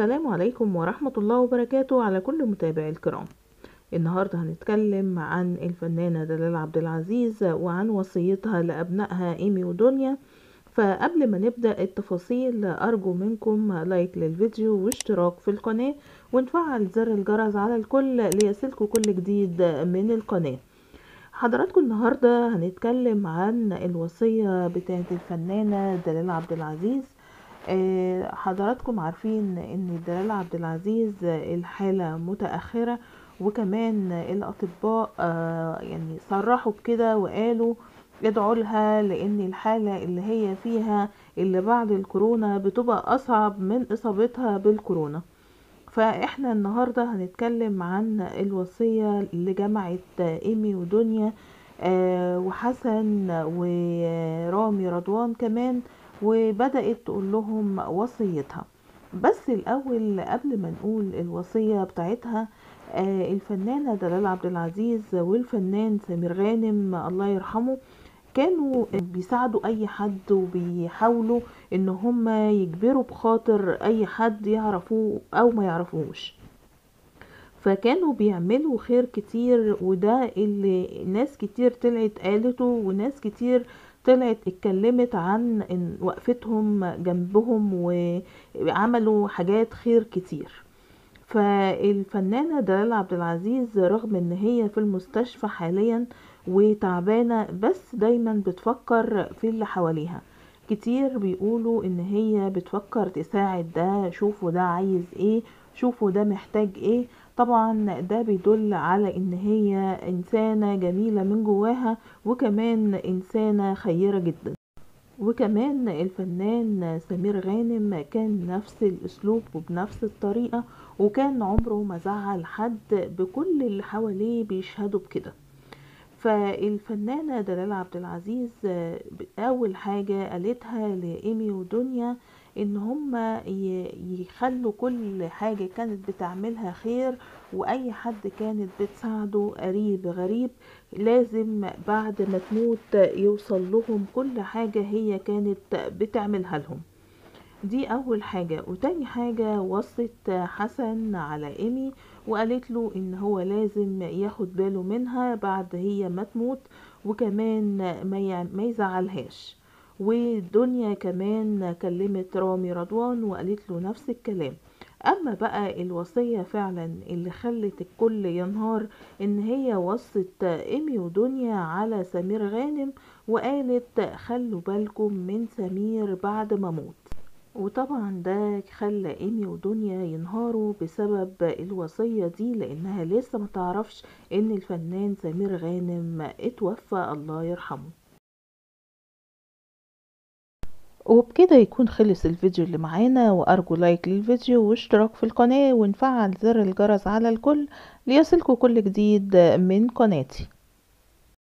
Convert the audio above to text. السلام عليكم ورحمة الله وبركاته على كل متابعي الكرام. النهاردة هنتكلم عن الفنانة دلال عبدالعزيز وعن وصيتها لأبنائها إيمي ودنيا. فقبل ما نبدأ التفاصيل أرجو منكم لايك للفيديو واشتراك في القناة ونفعل زر الجرس على الكل ليصلكوا كل جديد من القناة. حضراتكم النهاردة هنتكلم عن الوصية بتاعة الفنانة دلال عبدالعزيز. حضراتكم عارفين ان دلال عبدالعزيز الحالة متأخرة، وكمان الاطباء يعني صرحوا بكده وقالوا ادعوا لها، لان الحالة اللي هي فيها اللي بعد الكورونا بتبقى اصعب من اصابتها بالكورونا. فاحنا النهاردة هنتكلم عن الوصية لجماعة ايمي ودنيا وحسن ورامي رضوان كمان، وبدأت تقول لهم وصيتها. بس الأول قبل ما نقول الوصية بتاعتها، الفنانة دلال عبدالعزيز والفنان سمير غانم الله يرحمه كانوا بيساعدوا أي حد وبيحاولوا إن هم يجبروا بخاطر أي حد يعرفوه أو ما يعرفوهش، فكانوا بيعملوا خير كتير. وده اللي ناس كتير طلعت قالته، وناس كتير طلعت اتكلمت عن وقفتهم جنبهم وعملوا حاجات خير كتير. فالفنانة دلال عبدالعزيز رغم ان هي في المستشفى حاليا وتعبانة، بس دايما بتفكر في اللي حواليها. كتير بيقولوا ان هي بتفكر تساعد ده، شوفوا ده عايز ايه، شوفوا ده محتاج ايه. طبعا ده بيدل على ان هي انسانة جميلة من جواها، وكمان انسانة خيرة جدا. وكمان الفنان سمير غانم كان نفس الاسلوب وبنفس الطريقة، وكان عمره ما زعل حد، بكل اللي حواليه بيشهدوا بكده. فالفنانة دلال عبدالعزيز اول حاجة قالتها لإيمي ودنيا ان هما يخلوا كل حاجة كانت بتعملها خير، واي حد كانت بتساعده قريب غريب لازم بعد ما تموت يوصل لهم كل حاجة هي كانت بتعملها لهم. دي اول حاجة. وتاني حاجة، وصت حسن على ايمي وقالت له ان هو لازم ياخد باله منها بعد هي ما تموت، وكمان ما يزعلهاش. والدنيا كمان كلمت رامي رضوان وقالت له نفس الكلام. اما بقى الوصية فعلا اللي خلت الكل ينهار، ان هي وصت ايمي ودنيا على سمير غانم وقالت خلوا بالكم من سمير بعد ما موت. وطبعا ده خلى ايمي ودنيا ينهاروا بسبب الوصية دي، لانها لسه ما تعرفش ان الفنان سمير غانم اتوفى الله يرحمه. وبكده يكون خلص الفيديو اللي معانا، وارجو لايك للفيديو واشتراك في القناة ونفعل زر الجرس على الكل ليصلكوا كل جديد من قناتي.